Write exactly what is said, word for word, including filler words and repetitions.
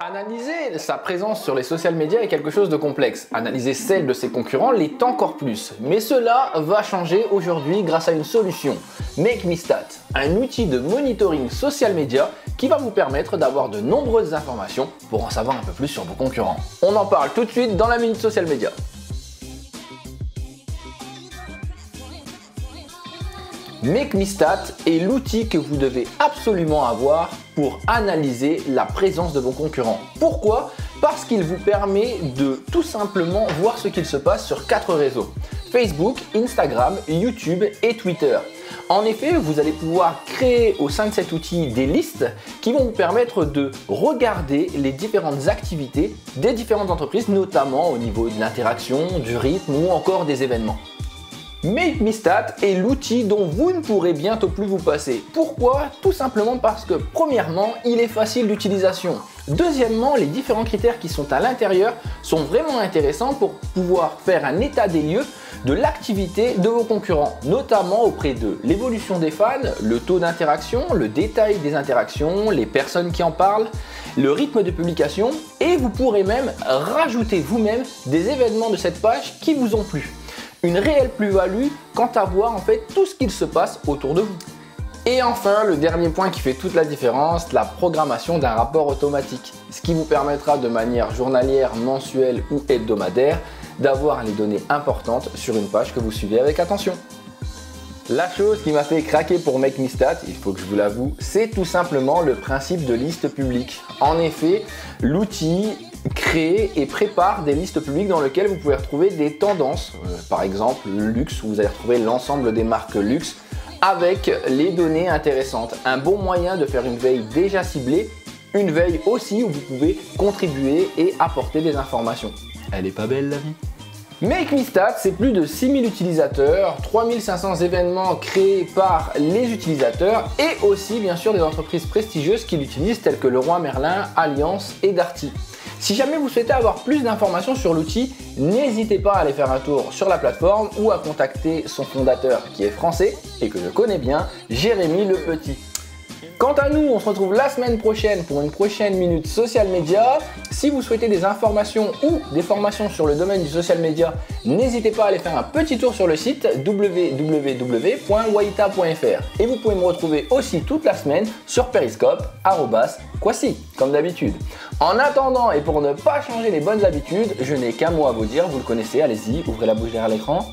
Analyser sa présence sur les social media est quelque chose de complexe. Analyser celle de ses concurrents l'est encore plus. Mais cela va changer aujourd'hui grâce à une solution, MakeMeStat, un outil de monitoring social media qui va vous permettre d'avoir de nombreuses informations pour en savoir un peu plus sur vos concurrents. On en parle tout de suite dans la minute social media. MakeMeStat est l'outil que vous devez absolument avoir pour analyser la présence de vos concurrents. Pourquoi? Parce qu'il vous permet de tout simplement voir ce qu'il se passe sur quatre réseaux: Facebook, Instagram, YouTube et Twitter. En effet, vous allez pouvoir créer au sein de cet outil des listes qui vont vous permettre de regarder les différentes activités des différentes entreprises, notamment au niveau de l'interaction, du rythme ou encore des événements. MakeMeStat est l'outil dont vous ne pourrez bientôt plus vous passer. Pourquoi? Tout simplement parce que, premièrement, il est facile d'utilisation. Deuxièmement, les différents critères qui sont à l'intérieur sont vraiment intéressants pour pouvoir faire un état des lieux de l'activité de vos concurrents, notamment auprès de l'évolution des fans, le taux d'interaction, le détail des interactions, les personnes qui en parlent, le rythme de publication, et vous pourrez même rajouter vous-même des événements de cette page qui vous ont plu. Une réelle plus-value quant à voir en fait tout ce qu'il se passe autour de vous. Et enfin, le dernier point qui fait toute la différence, la programmation d'un rapport automatique, ce qui vous permettra de manière journalière, mensuelle ou hebdomadaire d'avoir les données importantes sur une page que vous suivez avec attention. La chose qui m'a fait craquer pour MakeMeStat, il faut que je vous l'avoue, c'est tout simplement le principe de liste publique. En effet, l'outil crée et prépare des listes publiques dans lesquelles vous pouvez retrouver des tendances, euh, par exemple le luxe, où vous allez retrouver l'ensemble des marques luxe avec les données intéressantes. Un bon moyen de faire une veille déjà ciblée, une veille aussi où vous pouvez contribuer et apporter des informations. Elle est pas belle la vie? MakeMeStat, c'est plus de six mille utilisateurs, trois mille cinq cents événements créés par les utilisateurs et aussi bien sûr des entreprises prestigieuses qui l'utilisent telles que Leroy Merlin, Allianz et Darty. Si jamais vous souhaitez avoir plus d'informations sur l'outil, n'hésitez pas à aller faire un tour sur la plateforme ou à contacter son fondateur qui est français et que je connais bien, Jérémy Le Petit. Quant à nous, on se retrouve la semaine prochaine pour une prochaine minute social media. Si vous souhaitez des informations ou des formations sur le domaine du social media, n'hésitez pas à aller faire un petit tour sur le site w w w point waita point f r. Et vous pouvez me retrouver aussi toute la semaine sur Periscope, arrobas, quasi, comme d'habitude. En attendant, et pour ne pas changer les bonnes habitudes, je n'ai qu'un mot à vous dire, vous le connaissez, allez-y, ouvrez la bouche derrière l'écran.